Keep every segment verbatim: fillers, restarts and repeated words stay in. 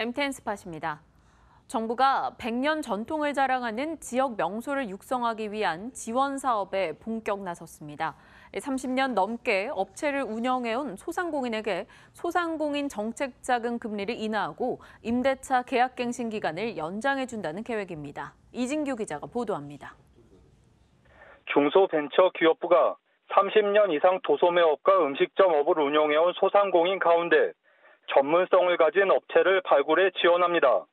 엠티엔 스팟입니다. 정부가 백 년 전통을 자랑하는 지역 명소를 육성하기 위한 지원 사업에 본격 나섰습니다. 삼십 년 넘게 업체를 운영해온 소상공인에게 소상공인 정책자금 금리를 인하하고 임대차 계약갱신 기간을 연장해준다는 계획입니다. 이진규 기자가 보도합니다. 중소벤처기업부가 삼십 년 이상 도소매업과 음식점업을 운영해온 소상공인 가운데 전문성을 가진 업체를 발굴해 지원합니다.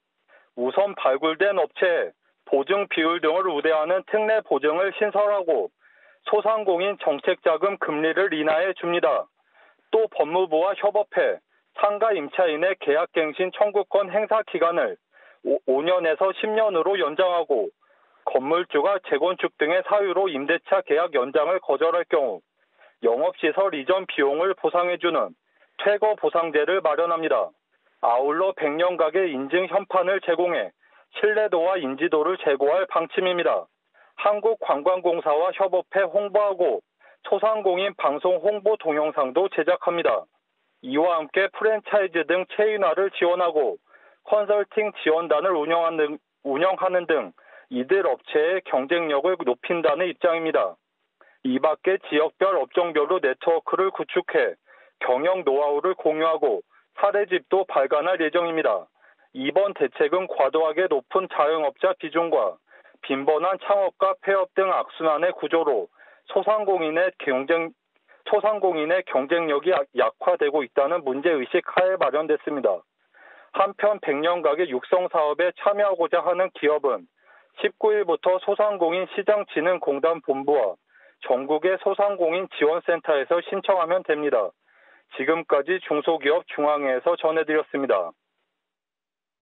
우선 발굴된 업체에 보증 비율 등을 우대하는 특례 보증을 신설하고 소상공인 정책자금 금리를 인하해 줍니다. 또 법무부와 협업해 상가 임차인의 계약갱신 청구권 행사 기간을 오 년에서 십 년으로 연장하고 건물주가 재건축 등의 사유로 임대차 계약 연장을 거절할 경우 영업시설 이전 비용을 보상해주는 퇴거 보상제를 마련합니다. 아울러 백년가게 인증 현판을 제공해 신뢰도와 인지도를 제고할 방침입니다. 한국관광공사와 협업해 홍보하고 소상공인 방송 홍보 동영상도 제작합니다. 이와 함께 프랜차이즈 등 체인화를 지원하고 컨설팅 지원단을 운영하는, 운영하는 등 이들 업체의 경쟁력을 높인다는 입장입니다. 이 밖에 지역별 업종별로 네트워크를 구축해 경영 노하우를 공유하고 사례집도 발간할 예정입니다. 이번 대책은 과도하게 높은 자영업자 비중과 빈번한 창업과 폐업 등 악순환의 구조로 소상공인의 경쟁, 소상공인의 경쟁력이 약화되고 있다는 문제의식 하에 마련됐습니다. 한편 백년가게 육성 사업에 참여하고자 하는 기업은 십구 일부터 소상공인 시장진흥공단 본부와 전국의 소상공인 지원센터에서 신청하면 됩니다. 지금까지 중소기업 중앙회에서 전해드렸습니다.